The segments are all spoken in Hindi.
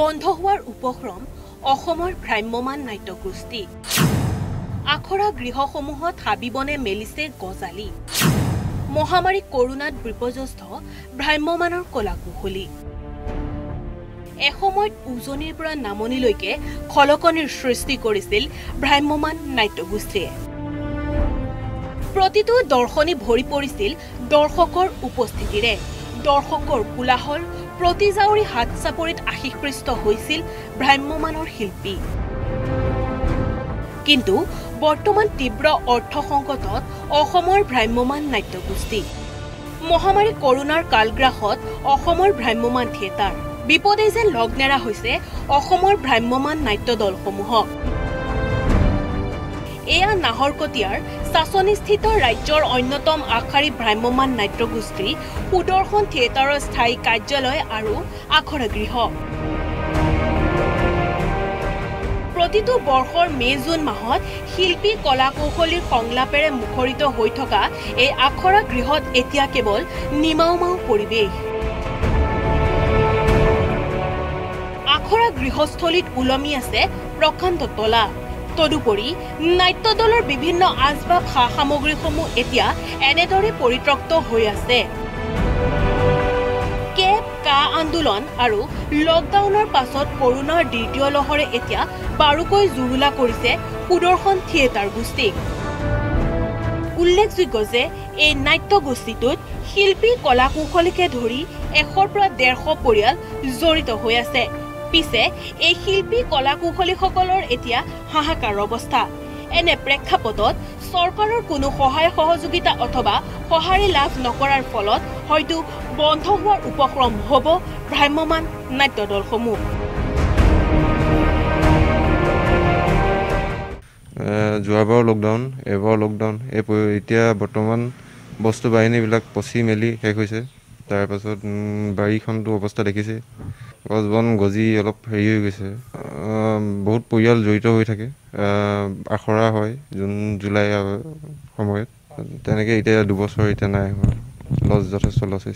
বন্ধ হোৱাৰ উপক্ৰম অসমৰ ভ্ৰাম্যমান নাট্যগোষ্ঠী আখৰা গৃহসমূহত হাবিবনে মেলিছে গজালি মহামাৰী কৰোনাত বিপৰ্যস্ত ভ্ৰাম্যমানৰ কলাকুশলী এসময়ত উজনিৰ পৰা নামনিলৈকে খলকনিৰ সৃষ্টি কৰিছিল ভ্ৰাম্যমান নাট্যগোষ্ঠীয়ে প্ৰতিটো দৰ্শনী ভৰি পৰিছিল দৰ্শকৰ উপস্থিতিৰে দৰ্শকৰ কোলাহল प्रतिजाउरी हाथ सापरित आशीषकृष्ट होइसिल भ्राम्यमानर शिल्पी किन्तु बर्तमान तीव्र अर्थ संकटत असমৰ भ्राम्यमान नाट्यगोष्ठी महामारी करोनार कालग्राहत असমৰ भ्राम्यमान थिएटर विपदे जे लग्नेरा होइसे असমৰ भ्राम्यमान नाट्य दलসমূह एया नाहरकटियार शासनस्थित राज्यर अन्यतम आखारी भ्राम्यमान नाट्यगोष्ठी सुदर्शन थिएटर स्थायी कार्यालय और आखरागृह प्रतिटो बर्षर मे जून माहत शिल्पी कला कौशल संलापेरे मुखरित हो थका ए आखरागृहत एतिया केवल निमाउमाउ परिवेश आखरा गृहस्थलीत उलमी आछे प्रकांड तला तदुपरि नाट्य दलर विभिन्न आसबाब खा सामग्री समूह एतिया एनेदरे परित्रक्त होय आछे केप का आंदोलन और लकडाउनर पाছত करोनार द्वितीय लहरे एतिया बारुकै जुरुला करिसे सुदर्शन थिएटर गोष्ठी उल्लेखयोग्य जे ए नाट्य गोष्ठीत शिल्पी कला कौशलके धरि 100 পৰা 150 परियाल जड़ित होय आछे पिसे ए शिल्पी कला कौशली एतिया हाहाकार अवस्था एने प्रेक्षापटत सरकारों कोनो सहाय सहयोगिता अथवा सहारे लाभ नकरार फलत हयतो बन्ध होवार उपक्रम हब भ्राम्यमान नाट्य दलসমূह जोआबार लकडाउन एबार लकडाउन एतिया बर्तमान वस्तु बाहिनीবিলাক पसि मेली शेष होइसे तार पाছত बारिखनটো अवस्था देखिसे गज बन गजी अलग हेरी हो गए बहुत परियाल जड़ित हो थे आखरा है जून जुलाई समय इतना दुबसर इतना ना लस जथेष्ट लस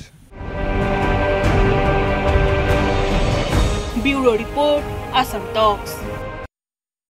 ब्यूरो रिपोर्ट आसाम टक्स।